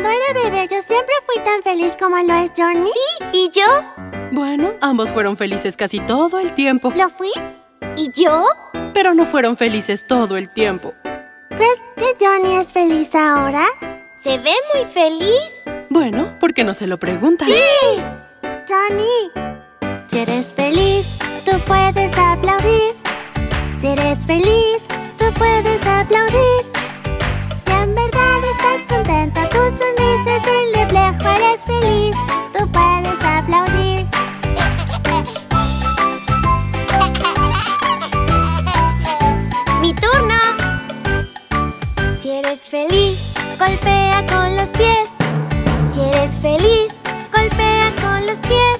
Cuando era bebé, ¿yo siempre fui tan feliz como lo es Johnny? Sí, ¿y yo? Bueno, ambos fueron felices casi todo el tiempo. ¿Lo fui? ¿Y yo? Pero no fueron felices todo el tiempo. ¿Crees que Johnny es feliz ahora? ¿Se ve muy feliz? Bueno, ¿por qué no se lo preguntan? ¡Sí! Johnny, si eres feliz, tú puedes aplaudir. Si eres feliz, tú puedes aplaudir. Si en verdad estás contenta, tu sonrisa es el reflejo. Eres feliz, tú puedes aplaudir. ¡Mi turno! Si eres feliz, golpea con los pies. Si eres feliz, golpea con los pies.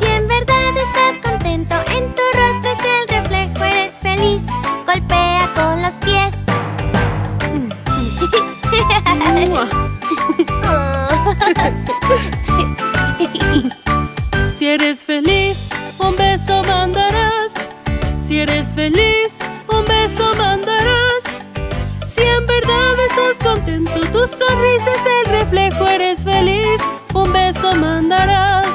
Si en verdad estás contento, en tu rostro es el reflejo. Eres feliz, golpea con los pies. Si eres feliz, un beso mandarás. Si eres feliz, un beso mandarás. Si en verdad estás contento, tu sonrisa es el reflejo. Eres feliz, un beso mandarás.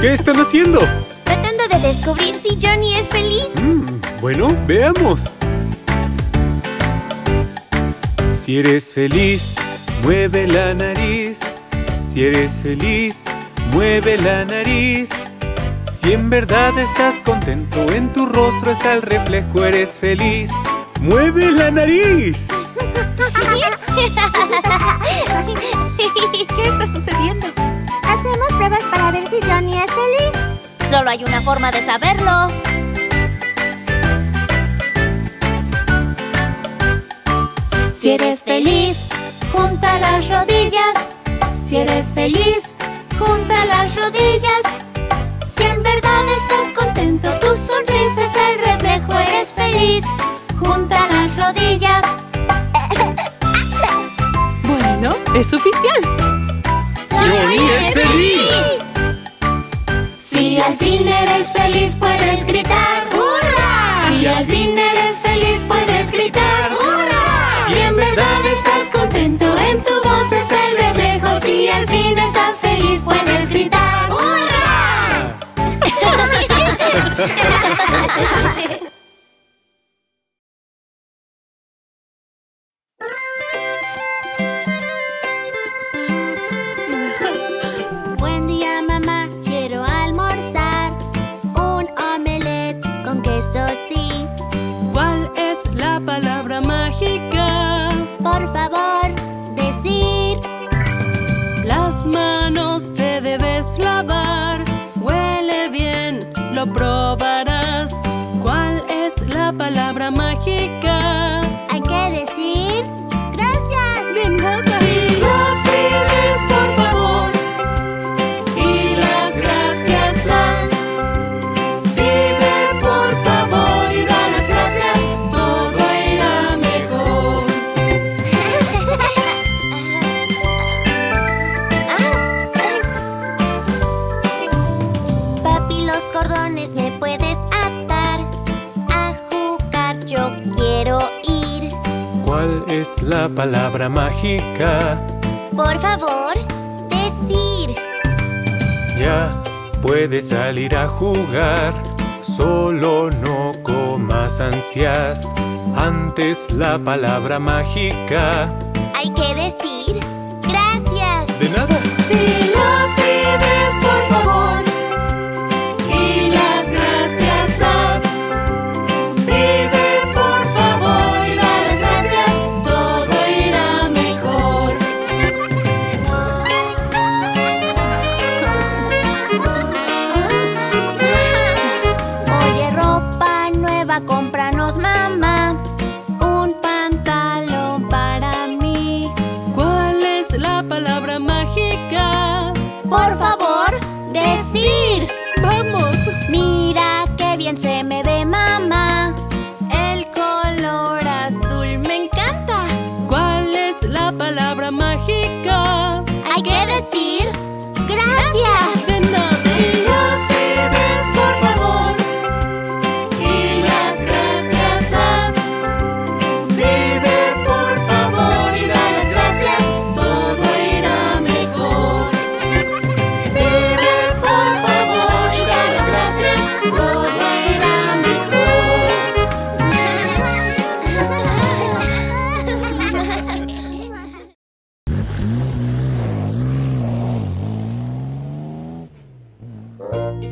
¿Qué están haciendo? Tratando de descubrir si Johnny es feliz. Bueno, veamos. Si eres feliz, mueve la nariz. Si eres feliz, mueve la nariz. Si en verdad estás contento, en tu rostro está el reflejo. Eres feliz, ¡mueve la nariz! ¿Qué está sucediendo? Hacemos pruebas para ver si Johnny es feliz. Solo hay una forma de saberlo. Si eres feliz, junta las rodillas. Si eres feliz, junta las rodillas. Si en verdad estás contento, tu sonrisa es el reflejo. Eres feliz, junta las rodillas. Bueno, es oficial. ¡Johnny es feliz! Si al fin eres feliz, puedes gritar ¡hurra! Si al fin eres feliz, puedes gritar ¡hurra! Si en verdad estás contento, en tu voz está el reflejo. Si al fin estás feliz, puedes gritar ¡hurra! Buen día, mamá, quiero almorzar un omelette con queso, sí. ¿Cuál es la palabra mágica? Por favor, decir. Las manos te debes lavar. Huele bien, lo probarás. ¿Cuál es la palabra mágica? Hay que decir gracias. De nada. Si lo pides, por favor, y las gracias das. Pide por favor y da las gracias. Todo irá mejor. Papi, los cordones me puedes atar. A jugar yo quiero ir. ¿Cuál es la palabra mágica? Por favor, decir. Ya puedes salir a jugar. Solo no comas ansias. Antes la palabra mágica. Hay que decir gracias. De nada. Si lo pides, por favor, y las gracias das. Pide por favor y da las gracias. Todo irá mejor. Oye, ropa nueva, cómpranos, mamá, un pantalón para mí.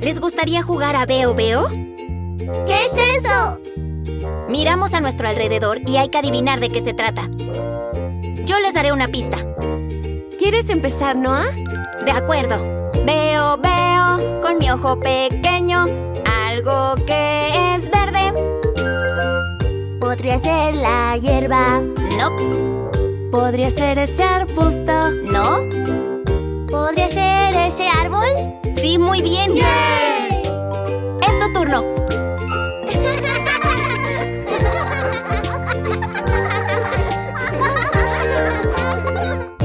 ¿Les gustaría jugar a Veo Veo? ¿Qué es eso? Miramos a nuestro alrededor y hay que adivinar de qué se trata. Yo les daré una pista. ¿Quieres empezar, Noah? De acuerdo. Veo, veo, con mi ojo pequeño, algo que es verde. ¿Podría ser la hierba? No. ¿Podría ser ese arbusto? No. ¿Podría ser ese árbol? Sí, muy bien. ¡Yay! Es tu turno.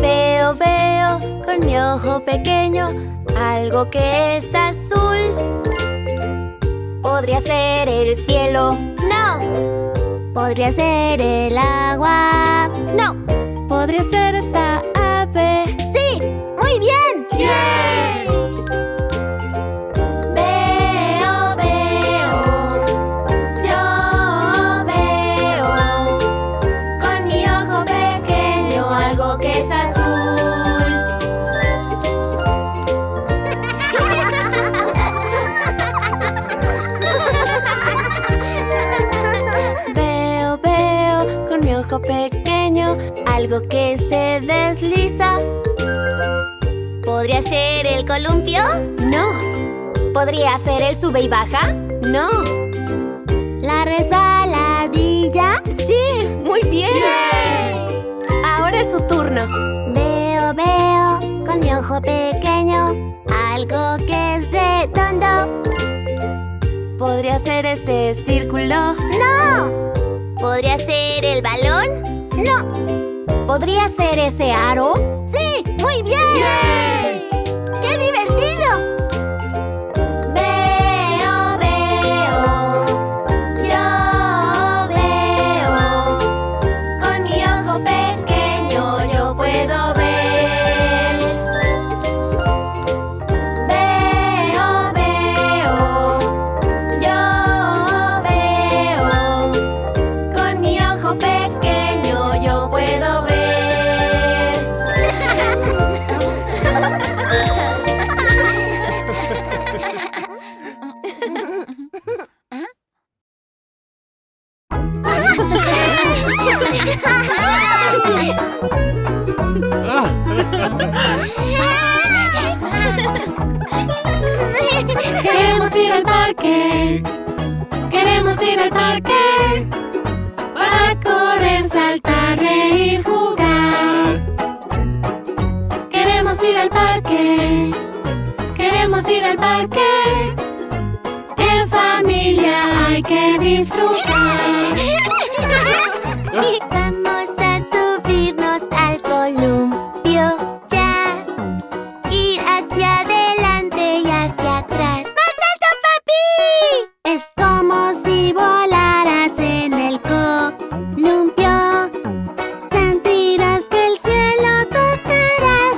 Veo, veo, con mi ojo pequeño, algo que es azul. ¿Podría ser el cielo? No. ¿Podría ser el agua? No. ¿Podría ser esta ave? ¡Sí! ¡Muy bien! ¡Yay! Veo, veo, yo veo, con mi ojo pequeño algo que es azul. Veo, veo, con mi ojo pequeño algo que se desliza. ¿Podría ser el columpio? No. ¿Podría ser el sube y baja? No. ¿La resbaladilla? Sí, muy bien. ¡Yay! Ahora es su turno. Veo, veo, con mi ojo pequeño, algo que es redondo. ¿Podría ser ese círculo? No. ¿Podría ser el balón? No. ¿Podría ser ese aro? ¡Sí! ¡Muy bien! ¡Yay! ¡Qué divertido! Veo, veo, yo veo, con mi ojo pequeño yo puedo ver. Veo, veo, yo veo, con mi ojo pequeño yo puedo ver. Queremos ir al parque. Queremos ir al parque para correr, saltar, reír, jugar. Queremos ir al parque. Queremos ir al parque. En familia hay que disfrutar. Vamos a subirnos al columpio ya. Ir hacia adelante y hacia atrás. ¡Más alto, papi! Es como si volaras en el columpio. Sentirás que el cielo tocarás.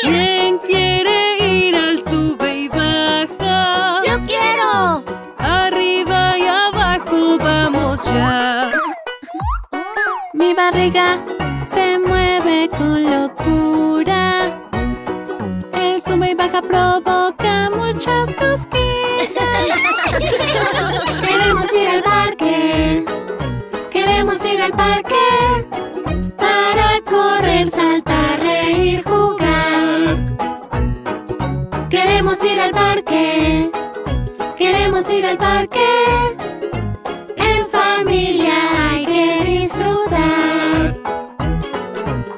¿Quién quiere ir al sube y baja? ¡Yo quiero! Arriba y abajo, vamos ya. Mi barriga se mueve con locura. El sube y baja provoca muchas cosquillas. Queremos ir al parque. Queremos ir al parque. Para correr, saltar, reír, jugar. Queremos ir al parque. Queremos ir al parque. En familia hay que disfrutar.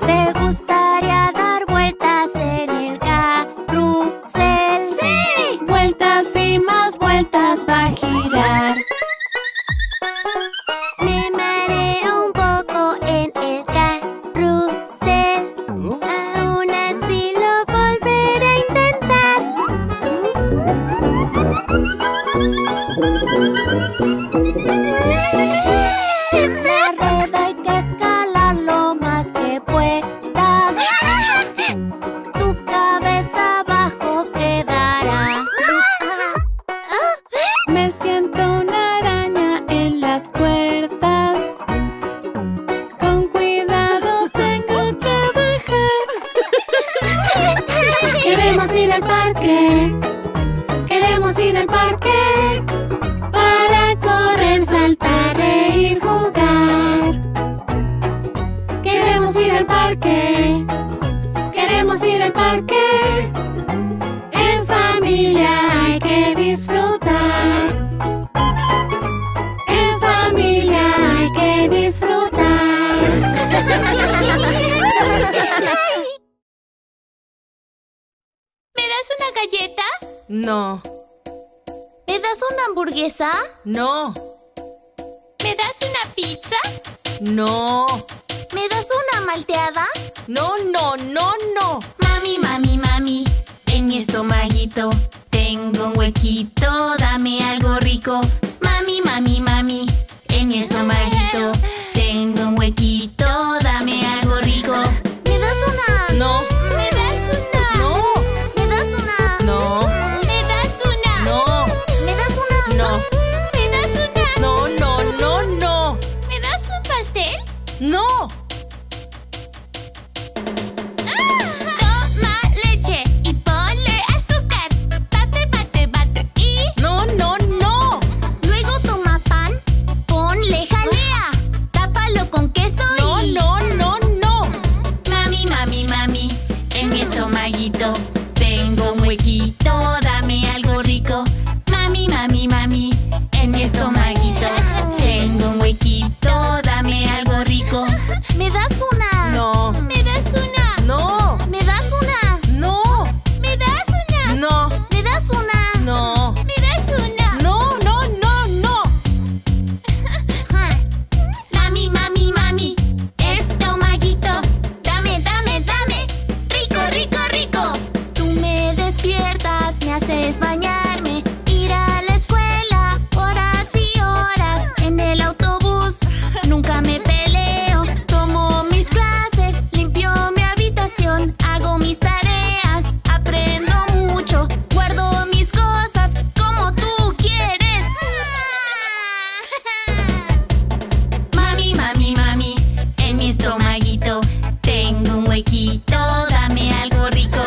¿Te gustaría dar vueltas en el carrusel? ¡Sí! Vueltas y más vueltas va a girar. Me siento un naranja. ir al parque. Queremos ir al parque para correr, saltar, reír, jugar. Queremos ir al parque. Queremos ir al parque. En familia hay que disfrutar. En familia hay que disfrutar. ¿Me das una galleta? No. ¿Me das una hamburguesa? No. ¿Me das una pizza? No. ¿Me das una malteada? No, no, no, no. Mami, mami, mami, en mi estomaguito tengo un huequito, dame algo rico. Mami, mami, mami, en mi estomaguito tengo un huequito, dame algo rico. ¿Me das una? No. ¿Me das una? No. ¿Me das una? No. ¿Me das una? No. ¿Me das una? No, no, no, no. ¿Me das un pastel? No. Toma leche y ponle azúcar. Bate, bate, bate y... No, no, no. Luego toma pan, ponle jalea. Tápalo con queso y... No, no, no, no. Mami, mami, mami, en mi estomaguito tengo un huequito, dame algo rico. Mami, mami, mami, en mi estomaguito tengo un huequito, dame algo rico. ¿Me das una? No. ¿Me das una? No. ¿Me das una? No. ¿Me das una? No. ¿Me das una? No. ¿Me das una? No, no, no, no. Mami, mami, mami, estomaguito, dame, dame, dame, rico, rico, rico. Despiertas, me haces bañarme, ir a la escuela, horas y horas, en el autobús, nunca me peleo, tomo mis clases, limpio mi habitación, hago mis tareas, aprendo mucho, guardo mis cosas, como tú quieres. Mami, mami, mami, en mi estomaguito tengo un huequito, dame algo rico.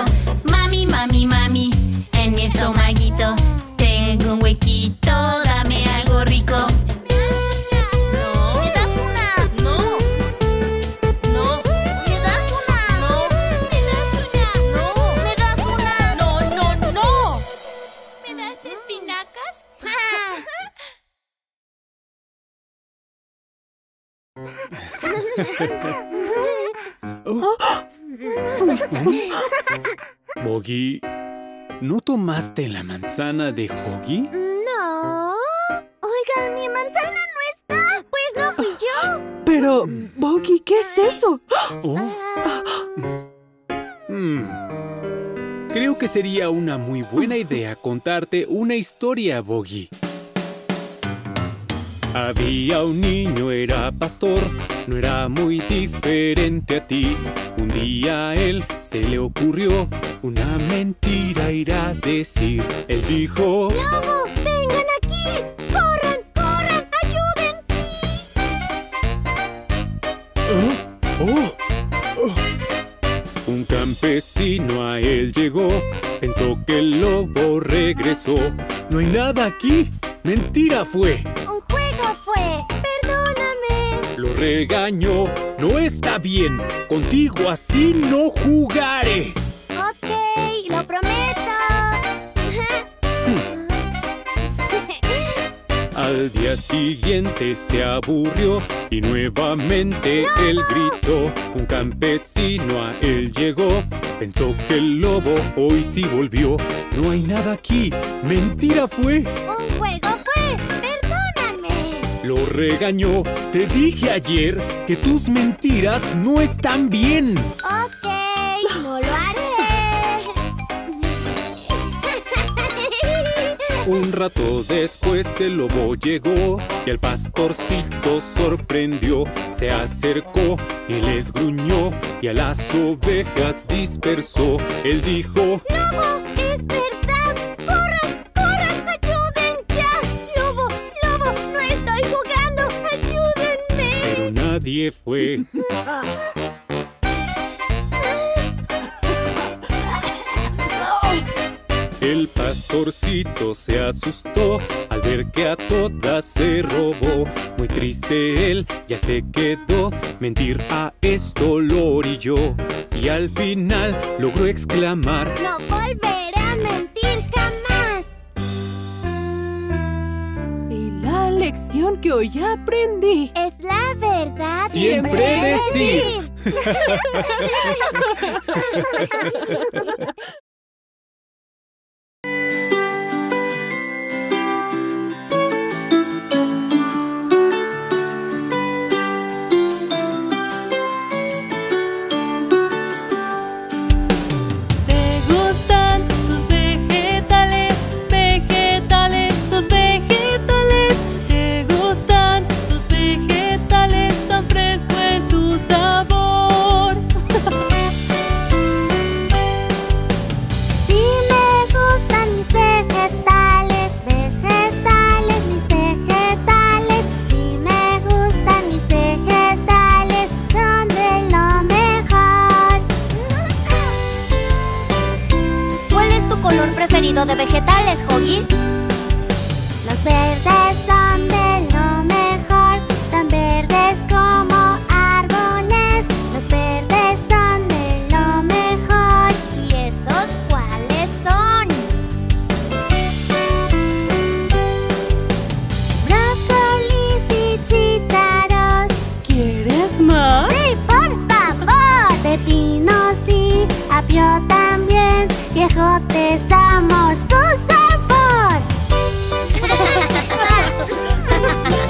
Mami, mami, mami, en mi estomaguito tengo un huequito, dame algo rico. ¿Me das una? No. No. ¿Me das una? No. ¿Me das una? No. ¿Me das una? No, no, no. ¿Me das espinacas? Boggy, ¿no tomaste la manzana de Hoggy? No. Oigan, mi manzana no está. Pues no fui yo. Pero, Boggy, ¿qué es eso? Oh. Creo que sería una muy buena idea contarte una historia, Boggy. Había un niño, era pastor, no era muy diferente a ti. Un día a él se le ocurrió una mentira ir a decir. Él dijo: ¡Lobo, vengan aquí! ¡Corran, corran! ¡Ayuden! ¡Oh! ¡Oh! ¡Oh! Un campesino a él llegó, pensó que el lobo regresó. ¡No hay nada aquí! ¡Mentira fue! Lo regañó, no está bien, contigo así no jugaré. Ok, lo prometo. Al día siguiente se aburrió y nuevamente ¡Lobo! Él gritó. Un campesino a él llegó, pensó que el lobo hoy sí volvió. No hay nada aquí, mentira fue. Un juego fue. Lo regañó, te dije ayer que tus mentiras no están bien. Ok, no lo haré. Un rato después el lobo llegó y al pastorcito sorprendió. Se acercó y les gruñó y a las ovejas dispersó. Él dijo: ¡Lobo, es verdad! ¡Corran, corran! ¡Ayuden ya! ¡Lobo, lobo! ¡No estoy jugando! ¡Ayúdenme! Pero nadie fue. El pastorcito se asustó al ver que a todas se robó. Muy triste él ya se quedó, mentir a esto lo orilló. Y al final logró exclamar: ¡No volveré a mentir jamás! Y la lección que hoy aprendí es la verdad siempre decir. De vegetales, Hoggy. Los verdes son de lo mejor, tan verdes como árboles. Los verdes son de lo mejor. ¿Y esos cuáles son? Brócolis y chícharos. ¿Quieres más? ¡Sí, por favor! Pepinos y apio también. Viejotes, amo su sabor.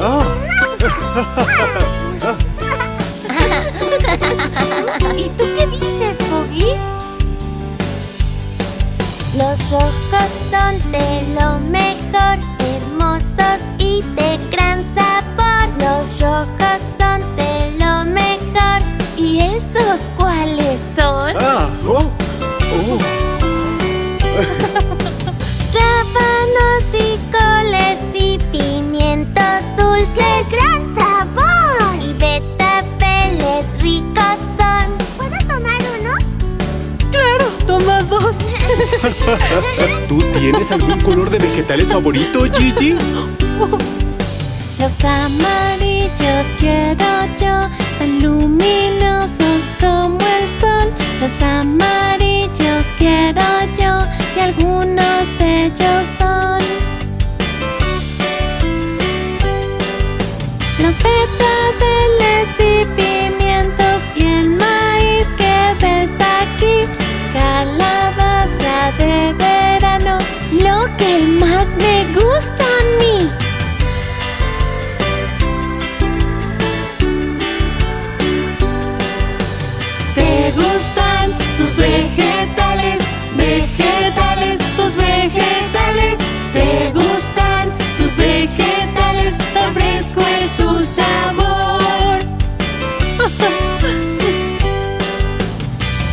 Oh. ¿Y tú qué dices, Boogie? Los rojos son de lo mejor, hermosos y de gran sabor. Los rojos son de lo mejor. ¿Y esos cuáles son? Ah, oh, oh. Rábanos y coles y pimientos dulces, gran sabor. Y betabeles ricos son. ¿Puedo tomar uno? ¡Claro! ¡Toma dos! ¿Tú tienes algún color de vegetales favorito, Gigi? Los amarillos quiero yo, tan luminosos como el sol. Los amarillos quiero yo, y algunos de ellos son. Los betabeles y pimientos y el maíz que ves aquí. Calabaza de verano, lo que más me gusta a mí. ¿Te gustan tus vegetales? Vegetales, tus vegetales. ¿Te gustan tus vegetales? Tan fresco es su sabor.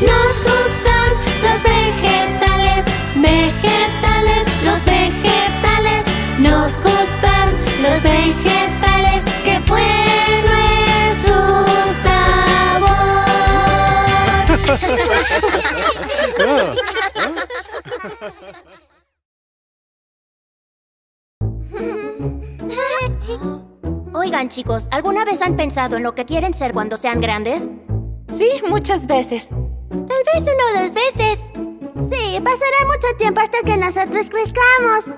Nos gustan los vegetales. Vegetales, los vegetales. Nos gustan los vegetales. ¡Qué bueno es su sabor! Oigan, chicos, ¿alguna vez han pensado en lo que quieren ser cuando sean grandes? Sí, muchas veces. Tal vez una o dos veces. Sí, pasará mucho tiempo hasta que nosotros crezcamos.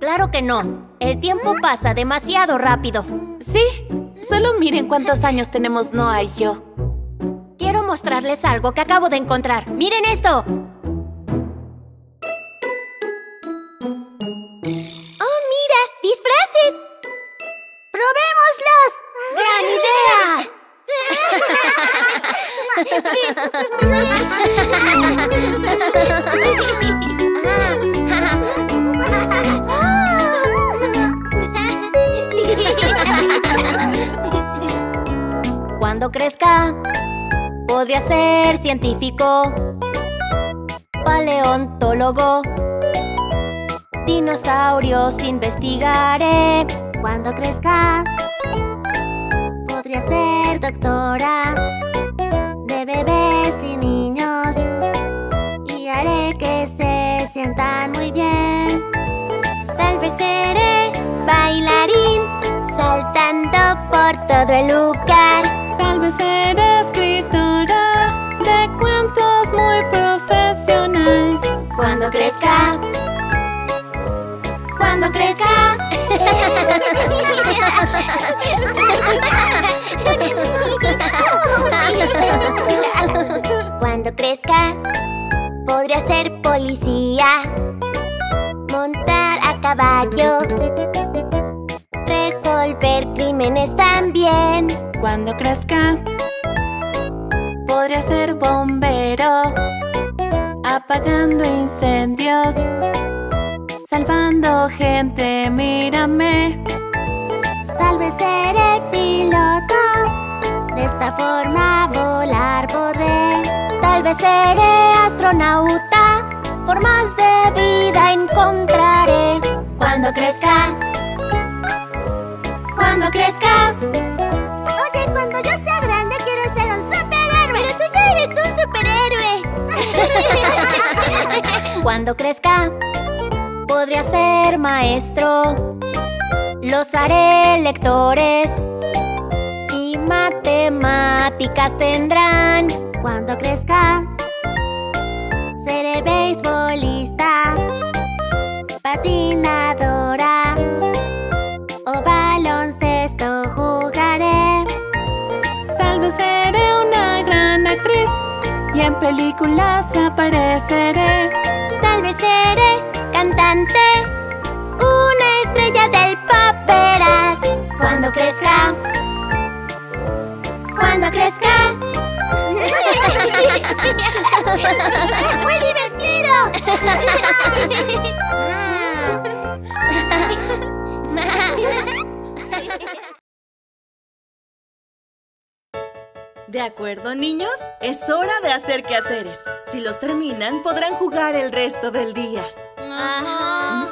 Claro que no. El tiempo pasa demasiado rápido. Sí, solo miren cuántos años tenemos Noah y yo. Quiero mostrarles algo que acabo de encontrar. ¡Miren esto! ¡Disfraces! ¡Probémoslos! ¡Gran idea! Cuando crezca, podría ser científico, paleontólogo. Dinosaurios investigaré. Cuando crezca, podría ser doctora de bebés y niños, y haré que se sientan muy bien. vez seré bailarín, saltando por todo el lugar. Tal vez seré escritora de cuentos muy profesional. Cuando crezca, cuando crezca. Cuando crezca, podré ser policía, montar a caballo, resolver crímenes también. Cuando crezca, podré ser bombero, apagando incendios, salvando gente, mírame. Tal vez seré piloto, de esta forma volar podré. Tal vez seré astronauta, formas de vida encontraré. Cuando crezca, cuando crezca. Oye, cuando yo sea grande quiero ser un superhéroe. Pero tú ya eres un superhéroe. Cuando crezca, podría ser maestro, los haré lectores y matemáticas tendrán. Cuando crezca, seré beisbolista, patinadora o baloncesto jugaré. Tal vez seré una gran actriz y en películas apareceré. Tal vez seré cantante, una estrella del pop, verás. Cuando crezca, cuando crezca. ¡Muy divertido! ¿De acuerdo, niños? Es hora de hacer quehaceres. Si los terminan, podrán jugar el resto del día. Ajá.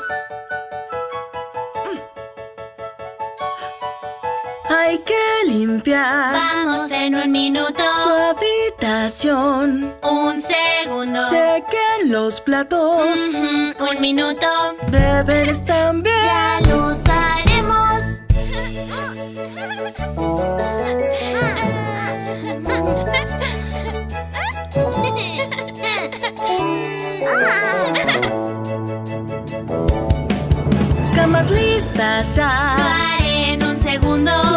Hay que limpiar. Vamos en un minuto. Su habitación. Un segundo. Sequen los platos. Un minuto. Deberes también. Ya los haremos. Camas listas ya. Paren un segundo. Su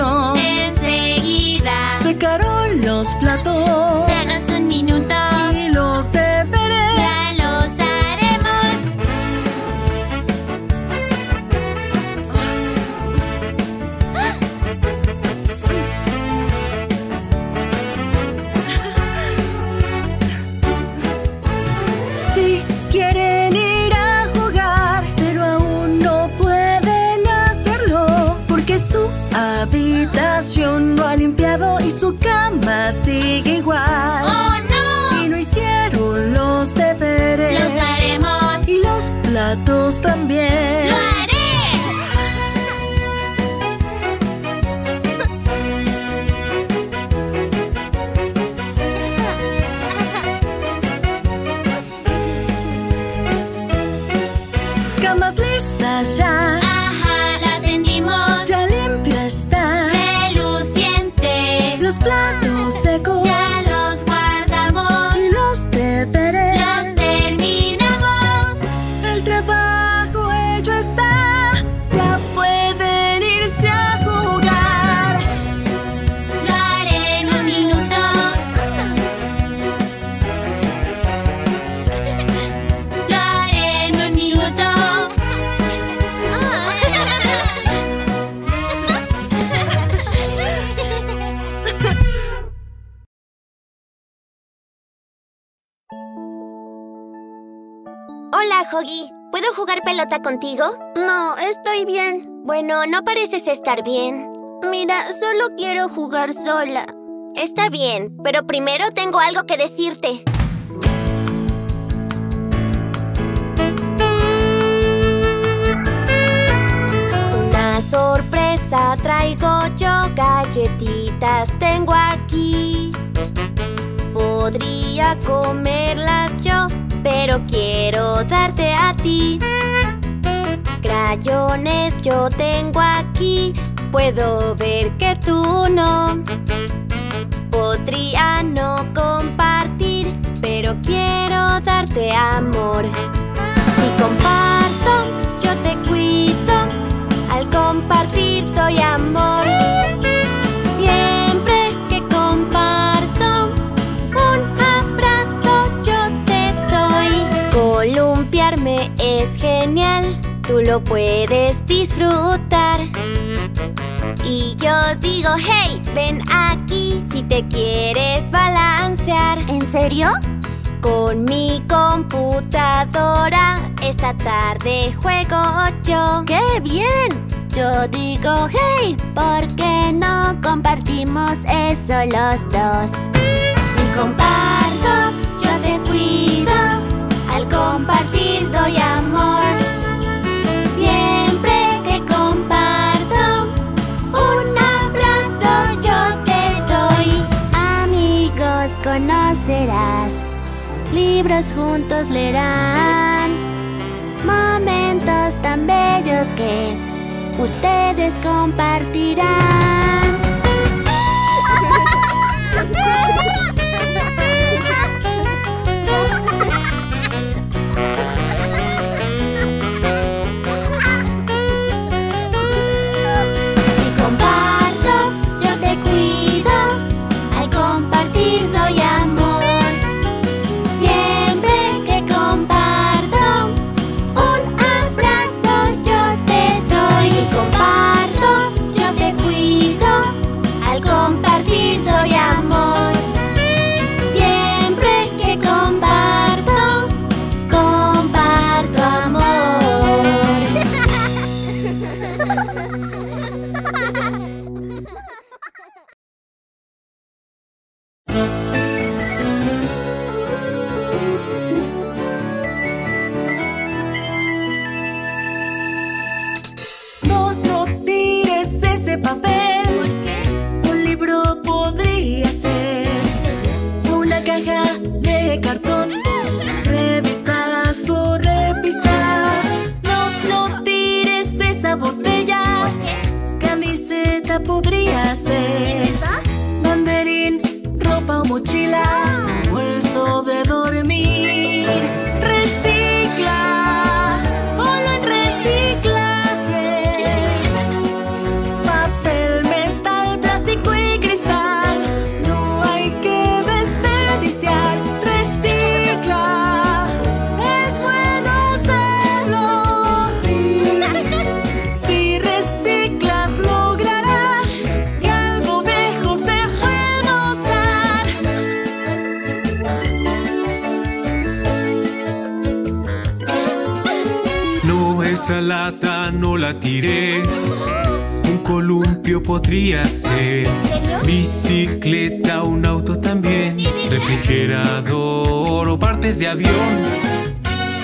habitación. Enseguida. Secaron los platos. Danos un minuto. Y los deberes. Ya los haremos. Si quieren ir. Su habitación no ha limpiado y su cama sigue igual. ¡Oh, no! Y no hicieron los deberes. ¡Los haremos! Y los platos también. ¡Lo haré! Camas listas ya. Los platos secos ya los guardamos. Y los deberes los terminamos. El trabajo hecho está. Ya pueden irse a jugar. Lo haré en un minuto. Lo haré en un minuto. Hola, Huggy. ¿Puedo jugar pelota contigo? No, estoy bien. Bueno, no pareces estar bien. Mira, solo quiero jugar sola. Está bien, pero primero tengo algo que decirte. Una sorpresa traigo yo, galletitas tengo aquí. Podría comerlas yo, pero quiero darte a ti. Crayones yo tengo aquí, puedo ver que tú no. Podría no compartir, pero quiero darte amor. Si comparto, yo te cuido, al compartir doy amor. Siempre que comparto, un abrazo yo te doy. Columpiarme es genial, tú lo puedes disfrutar. Y yo digo, hey, ven aquí si te quieres balancear. ¿En serio? Con mi computadora esta tarde juego yo. ¡Qué bien! Yo digo, hey, ¿por qué no compartimos eso los dos? Si comparto, yo te cuido, al compartir doy amor. Siempre que comparto, un abrazo yo te doy. Amigos conocerás, libros juntos leerán, momentos tan bellos que ustedes compartirán. Si comparto, yo te cuido, al compartir doy amor. Esa lata no la tiré, un columpio podría ser, bicicleta, un auto también, refrigerador o partes de avión.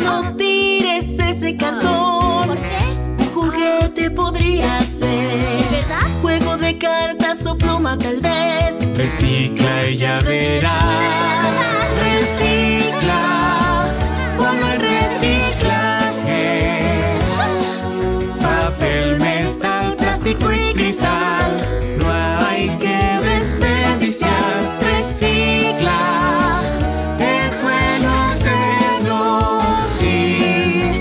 No tires ese cartón, ¿por qué? Un juguete podría ser, juego de cartas o pluma tal vez, recicla y ya verás, recicla, ponlo en reciclaje. Papel, metal, plástico y cristal, no hay que desperdiciar. Recicla, es bueno hacerlo, sí.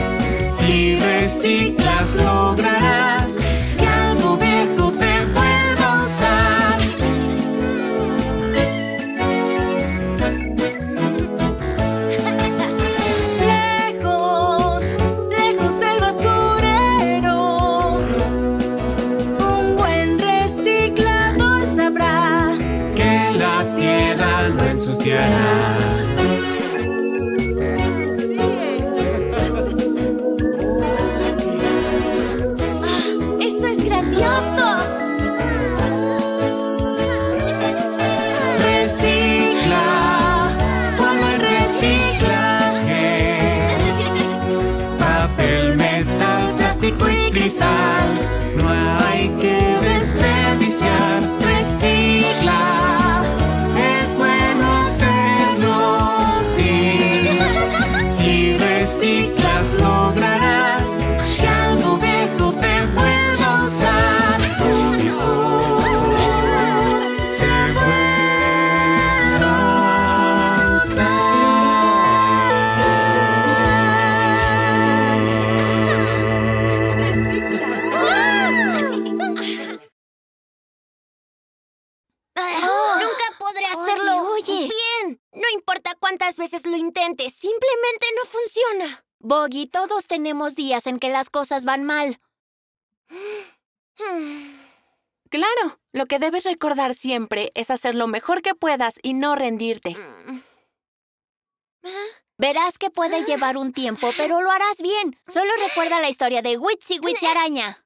Si reciclas lograrás que algo viejo se vuelva a usar. Lejos, lejos del basurero, reciclador sabrá que la tierra no ensuciará. ¡Ah, ¡eso es grandioso! Recicla, ponlo en reciclaje. Papel, metal, plástico y cristal, no hay que desperdiciar. Recicla, es bueno hacerlo, sí. Si reciclas lograrás que algo cuántas veces lo intentes, simplemente no funciona. Boggy, todos tenemos días en que las cosas van mal. Claro, lo que debes recordar siempre es hacer lo mejor que puedas y no rendirte. Verás que puede llevar un tiempo, pero lo harás bien. Solo recuerda la historia de Witsy Witsy Araña.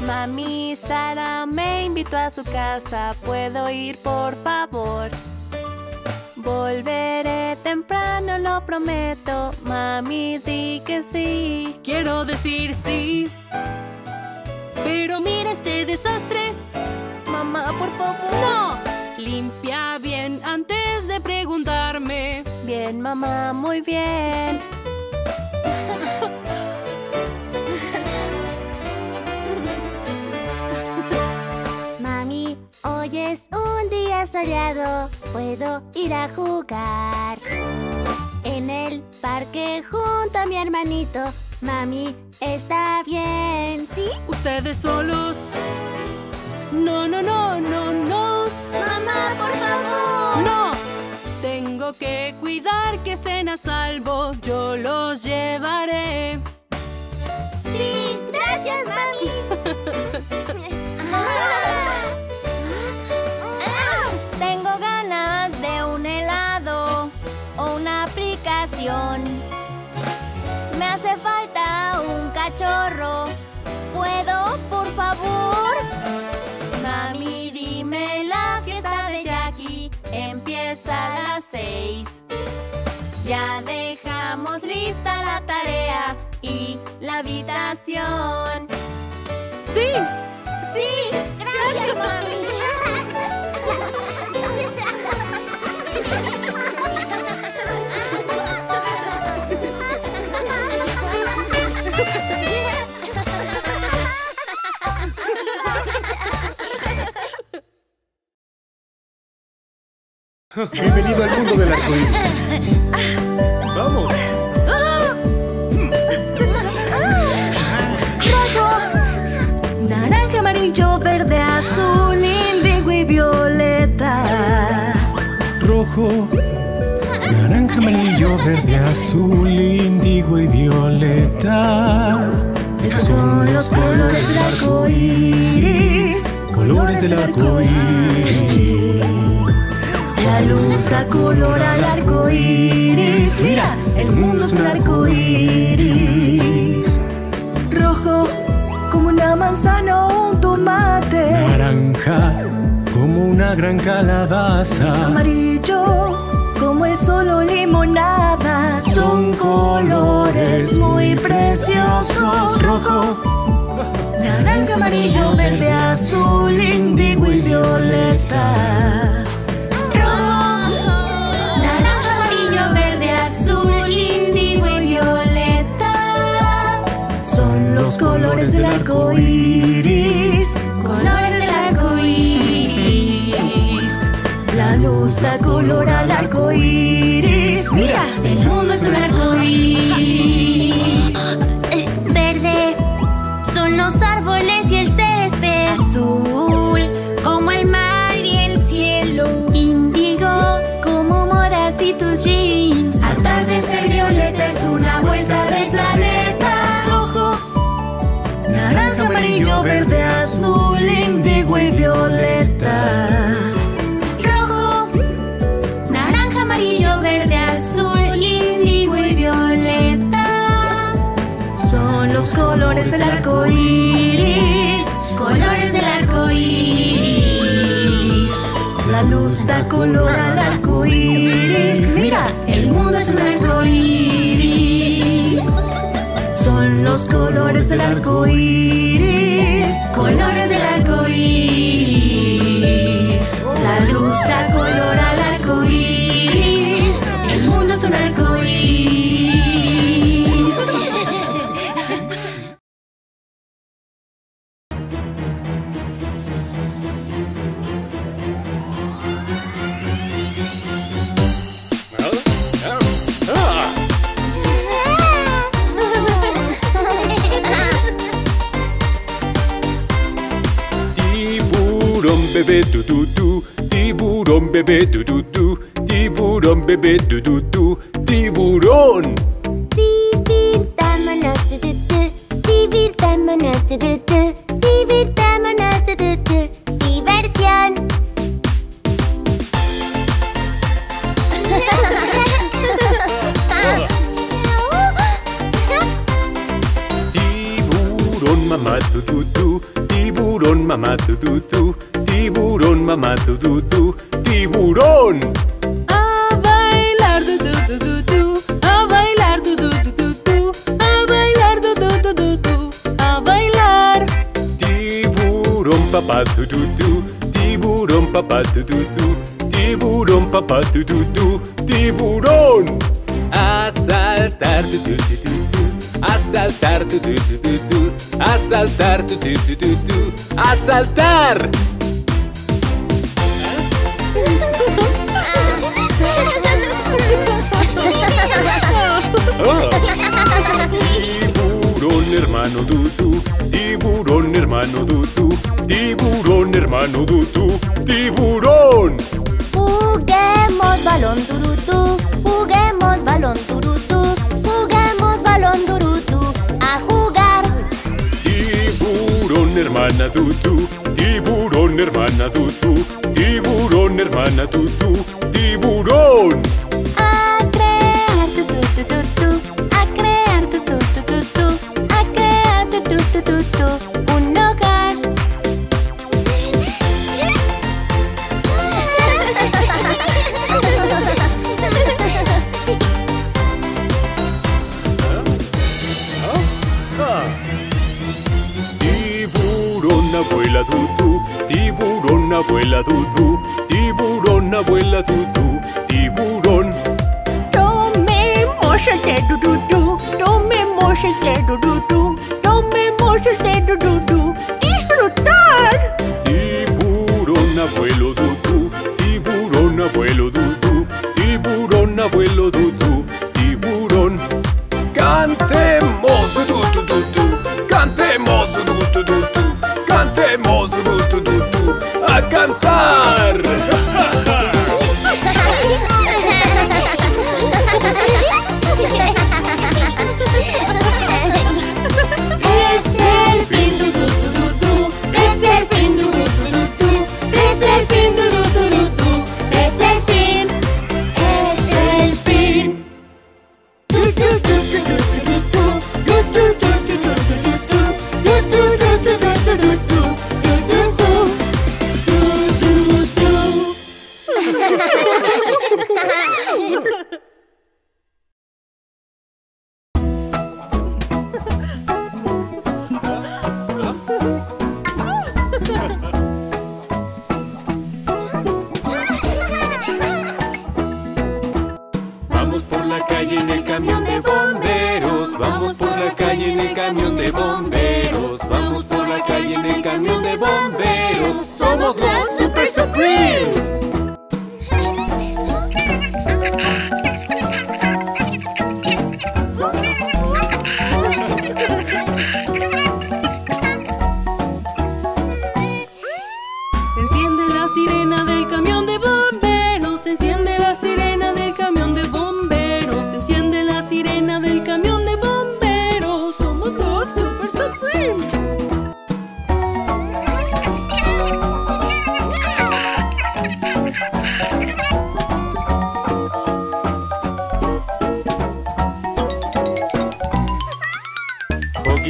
Mami, Sara me invitó a su casa, ¿puedo ir por favor? Volveré temprano, lo prometo, mami, di que sí. Quiero decir sí, pero mira este desastre. Mamá, por favor. ¡No! Limpia bien antes de preguntarme. Bien, mamá, muy bien. Hoy es un día soleado, puedo ir a jugar en el parque junto a mi hermanito. Mami, está bien, ¿sí? ¿Ustedes solos? No, no, no, no, no. Mamá, por favor. No. Tengo que cuidar que estén a salvo, yo los llevaré. Sí, gracias, mami. Me hace falta un cachorro. ¿Puedo, por favor? Mami, dime, la fiesta de Jackie empieza a las 6. Ya dejamos lista la tarea y la habitación. ¡Sí! ¡Sí! ¡Gracias, mami! Bienvenido al mundo del arcoíris. ¡Vamos! Rojo, naranja, amarillo, verde, azul, índigo y violeta. Rojo, naranja, amarillo, verde, azul, índigo y violeta. Estos son los colores del arcoíris. Colores del arcoíris. La luz da color al arcoíris. Mira, el mundo es un arcoíris. Rojo, como una manzana o un tomate. Naranja, como una gran calabaza. Amarillo, como el sol o limonada. Son colores muy preciosos. Rojo, naranja, amarillo, verde, azul, índigo y violeta. Rojo, naranja, amarillo, verde, azul, índigo y violeta. Son los colores del arco iris. Colores del arco iris. La luz da color al arco iris. Mira, el mundo es un arco iris. Verde, son los árboles y el césped. Azul, como el mar y el cielo. Índigo, como moras y tus jeans. Atardecer violeta es una vuelta del planeta. Rojo, naranja, amarillo, verde, azul, índigo y violeta. Rojo, naranja, amarillo, verde, azul, índigo y violeta. Son los colores del arco iris. Colores del arco iris. La luz da color al arco iris. Mira, el mundo es un arco iris. Son los colores del arco iris. Colores del arco iris. La luz da color al arco iris. El mundo es un arco iris. Bebé tututu, tiburón bebé tututu, tiburón bebé tututu, tiburón. Divirtámonos tututu, divirtámonos tututu, divirtámonos tututu, diversión. Tiburón mamá tututu, tiburón mamá tututu. Tiburón, mamá, tu, tiburón. A bailar, tu, a bailar, tu, a bailar, tu, a bailar. Tiburón, papá, tu, tiburón, papá, tu, tiburón, papá, tu, tiburón. A saltar, tu. A saltar, tu, a saltar, tu, a saltar. Tiburón hermano tutu, tiburón hermano tutu, tiburón hermano tutu, tiburón. Juguemos balón turutu, juguemos balón turutu, juguemos balón turutu, a jugar. Tiburón hermana tutu, tiburón hermana tutu, tiburón hermana tutu, tiburón. A crear tutututu, a crear tutututu, a crear tutututu, un hogar. Tiburón abuela tutu, tiburón abuela tutu, tiburón abuela tutu, tiburón. Tomemos el té tutu, tomemos el té tutu, tomemos el té tutu, disfrutar. Tiburón abuelo tutu, tiburón abuelo tutu. de bomberos, somos los Super Supremes.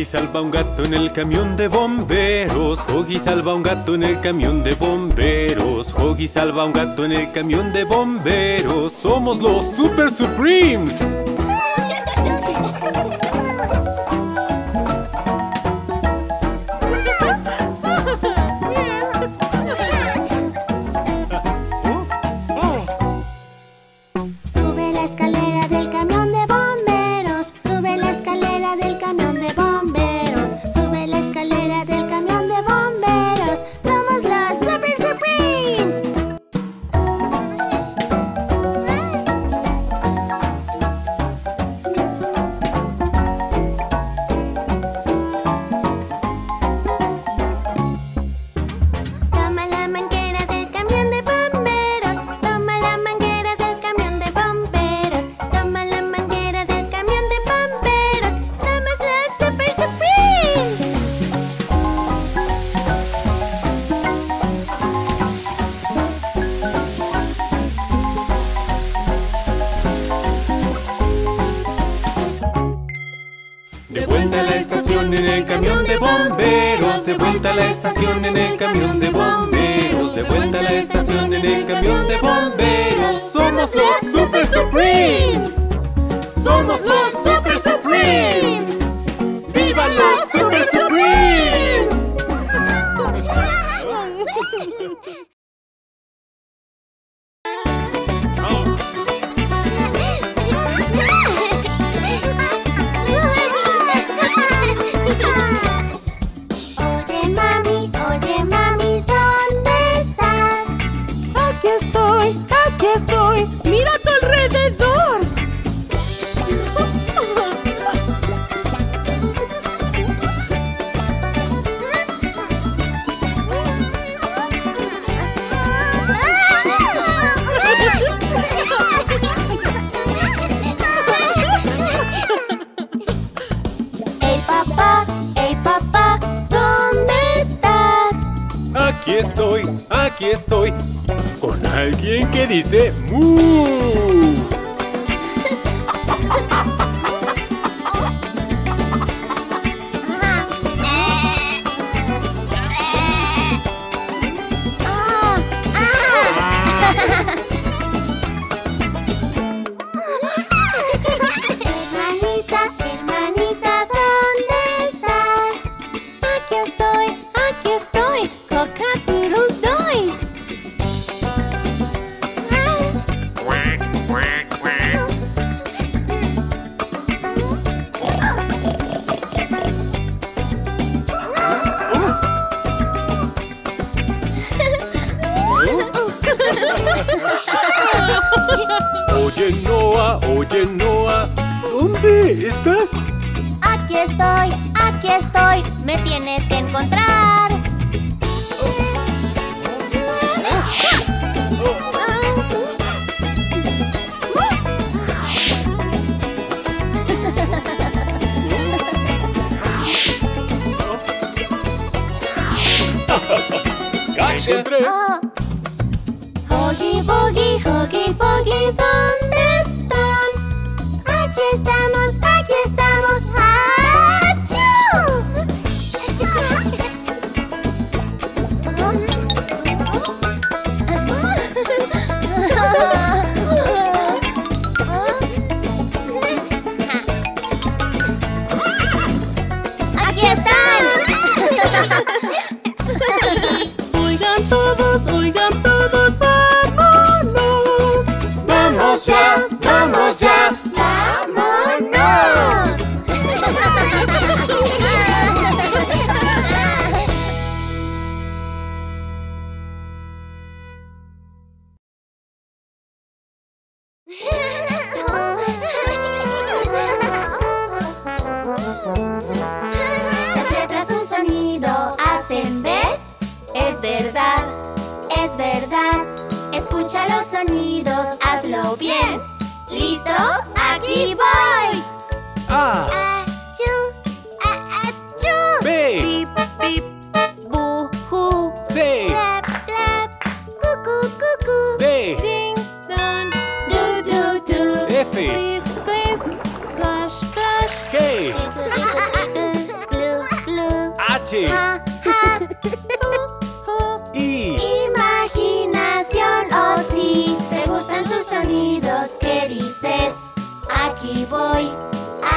Salva un gato en el camión de bomberos. Hoggy salva un gato en el camión de bomberos. Hoggy salva un gato en el camión de bomberos. Somos los Super Supremes. En el camión de bomberos, de vuelta a la estación en el camión de bomberos, de vuelta a la estación en el camión de bomberos. Somos los Super Supremes. Somos los Super Supremes. ¡Viva los Super Supremes! Aquí estoy, con alguien que dice ¡Mu! Oye, Noah, ¿dónde estás? Aquí estoy, me tienes que encontrar. ¡Caché! Hoggy, Boggy, Hoggy, Boggy, ¿dónde están? Aquí estamos, ¡achú! ¡Aquí están! Oigan todos, vámonos. ¡Vamos ya! Escucha los sonidos, hazlo bien. ¿Listos? ¡Aquí voy! A. Achú. Achú. B. Pip, pip. Bu, ju. C. Plap, plap. Cucu, cucu. D. Ding, dong. Du, du, du. F. Please, please. Flash, flash. G. Glu, glu. H. Ha, ha. I. Imaginación, oh sí. ¿Te gustan sus sonidos? ¿Qué dices? Aquí voy,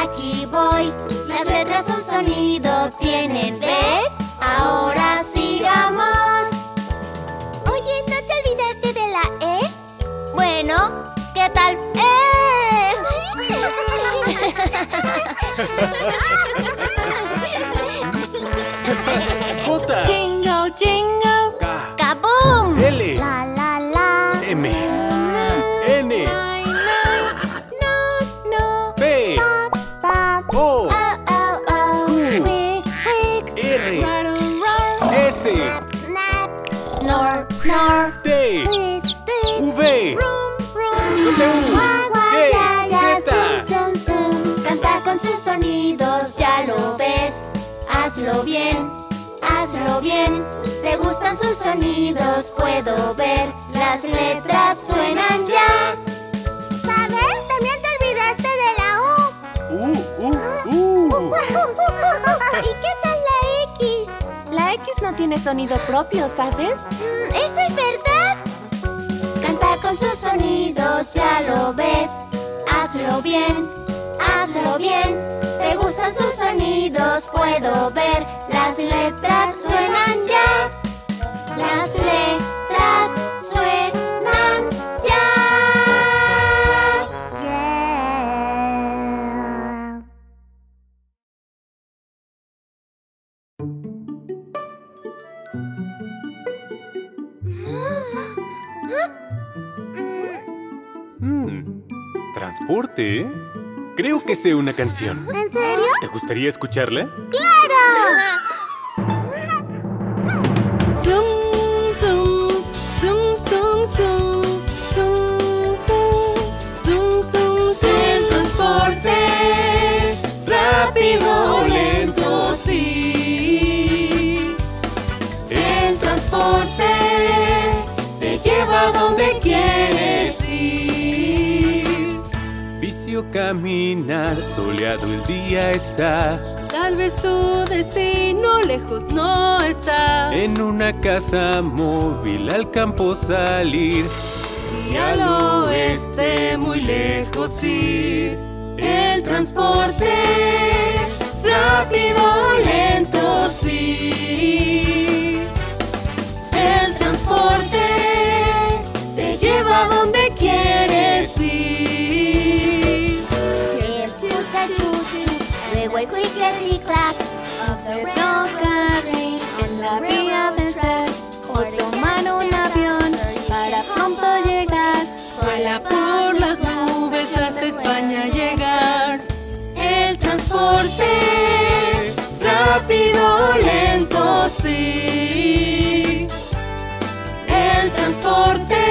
aquí voy. Las letras un sonido tienen, ¿ves? Ahora sigamos. Oye, ¿no te olvidaste de la E? Bueno, ¿qué tal? J. Jingle, jingle. K. Kaboom. L. La, la, la. M. T, V, W, canta con sus sonidos, ya lo ves. Hazlo bien, hazlo bien. Te gustan sus sonidos, puedo ver. Las letras suenan ya. ¿Sabes? También te olvidaste de la U. ¿Y qué tal? La X no tiene sonido propio, ¿sabes? ¡Eso es verdad! Canta con sus sonidos, ya lo ves. Hazlo bien, hazlo bien. Te gustan sus sonidos, puedo ver. Las letras suenan ya. Las letras suenan ya. Yeah. ¿Transporte? Creo que sé una canción. ¿En serio? ¿Te gustaría escucharla? ¡Claro! Zum, zum, zum, zum, zum, zum, zum, zum, zum. El transporte, rápido o lento, sí. El transporte te lleva donde quieres ir. Vicio caminar, soleado el día está. Tal vez tu destino lejos no está. En una casa móvil al campo salir y al oeste muy lejos ir. El transporte rápido o lento, sí. El transporte te lleva a donde quieres ir. Here's your tattoo, the way we get the class of the rail carry on la vía del tren, o tomar un avión para pronto llegar, vuela por las nubes hasta España llegar. El transporte rápido o lento, sí. El transporte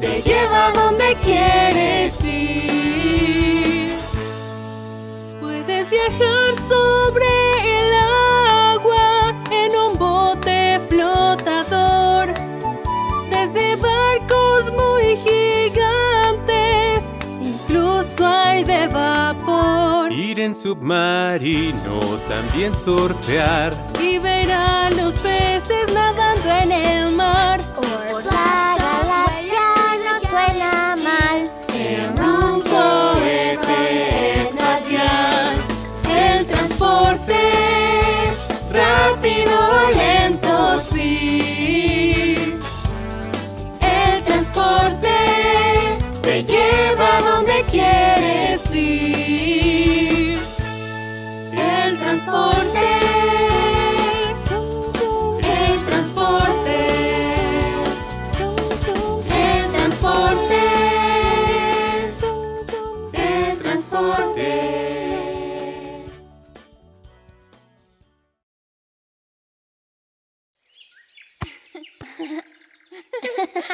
te lleva a donde quieres ir. Puedes viajar sobre el agua en un bote flotador, desde barcos muy gigantes, incluso hay de vapor. Ir en submarino, también surfear y ver a los peces nadando en el mar. Por la galaxia no suena mal. En un cohete espacial. El transporte rápido o lento, sí. El transporte te lleva donde quieres ir. El transporte.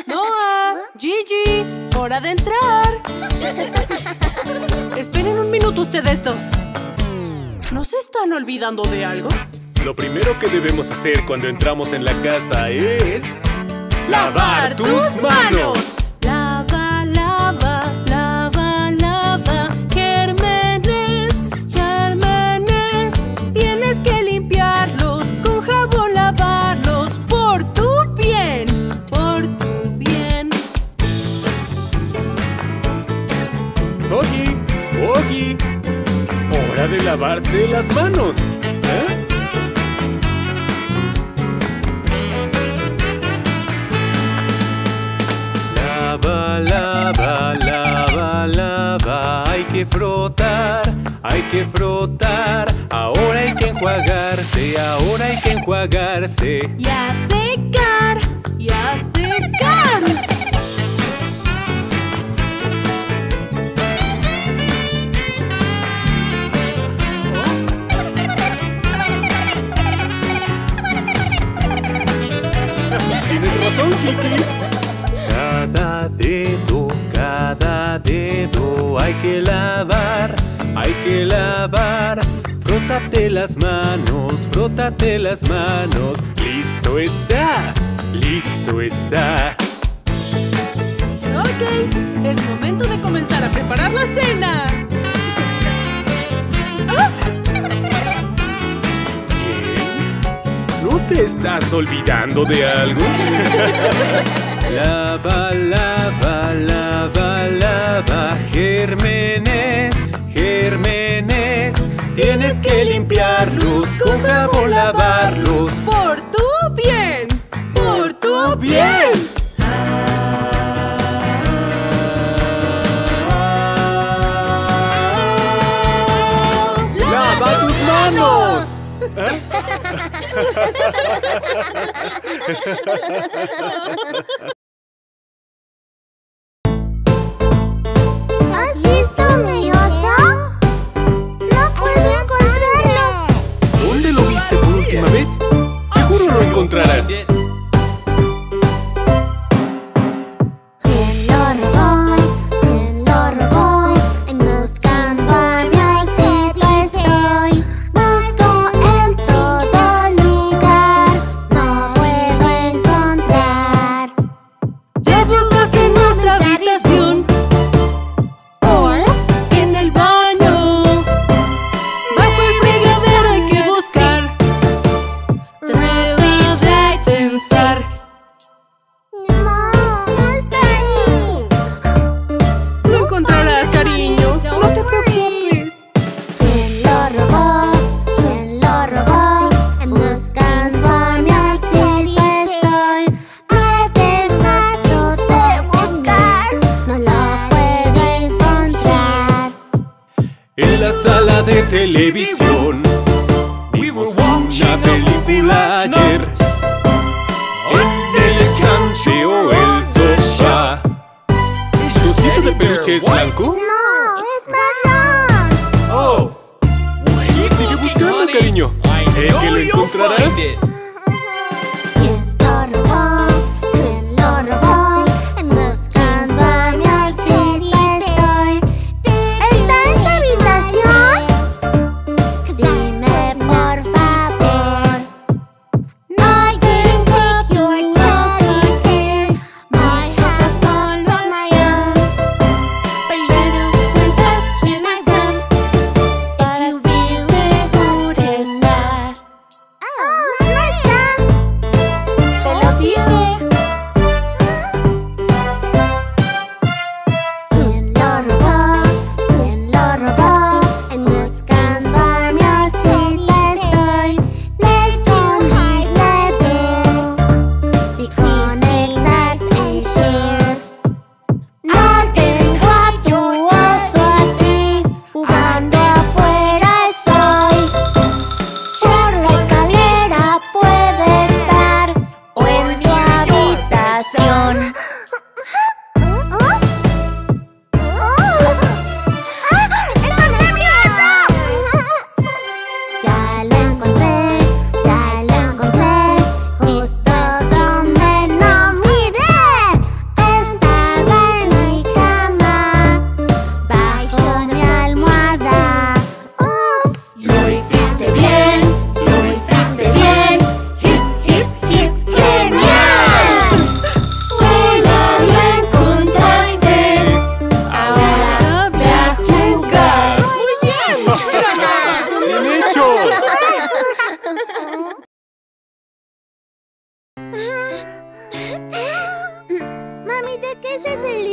Noah, Gigi, hora de entrar. Esperen un minuto ustedes dos. ¿No se están olvidando de algo? Lo primero que debemos hacer cuando entramos en la casa es... ¡lavar tus manos! Lava, lava, lava, lava. Gérmenes, gérmenes. Tienes que limpiarlos, con jabón lavarlos. Por tu bien, por tu bien. Oye, oye. Hora de lavarse las manos. Lava, lava, lava. Hay que frotar, ahora hay que enjuagarse, ahora hay que enjuagarse. Y a secar, y a secar. ¿Tienes razón, Kiki? Cada dedo hay que lavar, frótate las manos, listo está. Ok, es momento de comenzar a preparar la cena. ¡Ah! ¿No te estás olvidando de algo? Lava, lava, lava, lava. Gérmenes, gérmenes. Tienes que limpiarlos, con jabón lavarlos. Por tu bien, por tu bien. ¡Lava tus manos! ¿Eh? ¿Has visto mi oso? No puedo encontrarlo. ¿Dónde lo viste por última vez? Seguro lo encontrarás. Televisión. Vimos una película ayer. En el estante o el sofá. ¿Tu osito de peluche es blanco? No, es marrón. Oh, bueno, sigue buscando, cariño. Sé que lo encontrarás.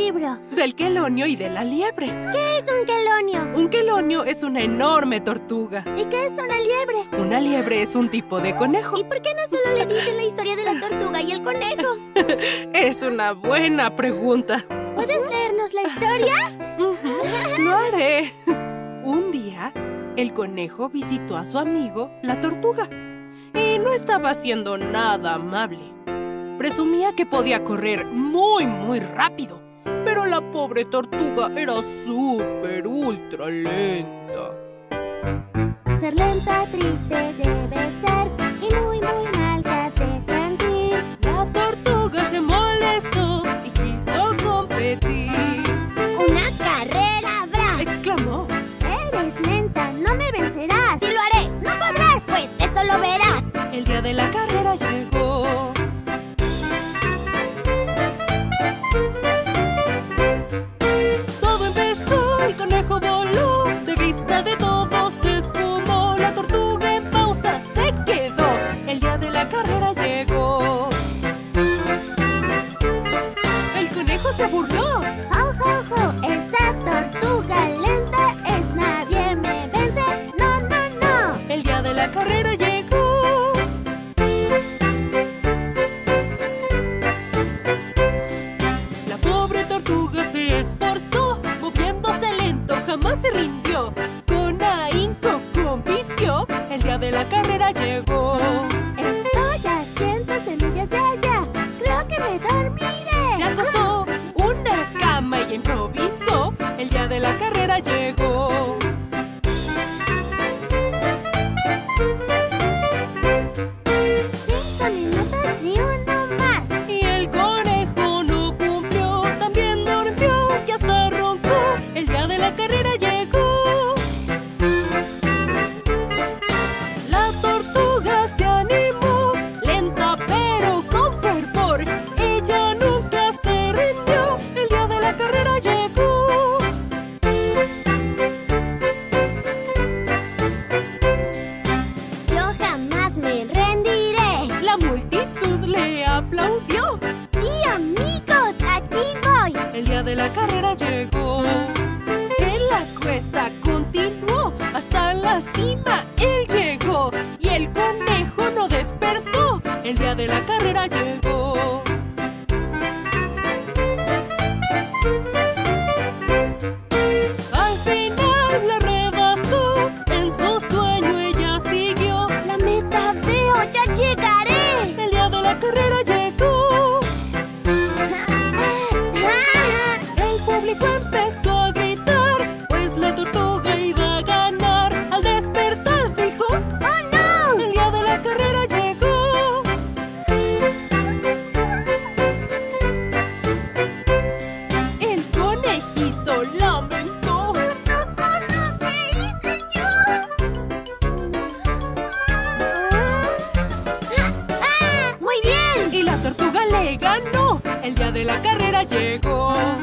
libro. Del quelonio y de la liebre. ¿Qué es un quelonio? Un quelonio es una enorme tortuga. ¿Y qué es una liebre? Una liebre es un tipo de conejo. ¿Y por qué no solo le dicen la historia de la tortuga y el conejo? Es una buena pregunta. ¿Puedes leernos la historia? Lo haré. Un día, el conejo visitó a su amigo, la tortuga. Y no estaba siendo nada amable. Presumía que podía correr muy rápido, pero la pobre tortuga era ultra lenta. Ser lenta, triste debe ser, y muy mal te has de sentir. La tortuga se molestó y quiso competir. ¡Una carrera habrá!, exclamó. Eres lenta, no me vencerás. ¡Sí lo haré! ¡No podrás! ¡Pues eso lo verás! El día de la carrera llegó. El día de la carrera llegó.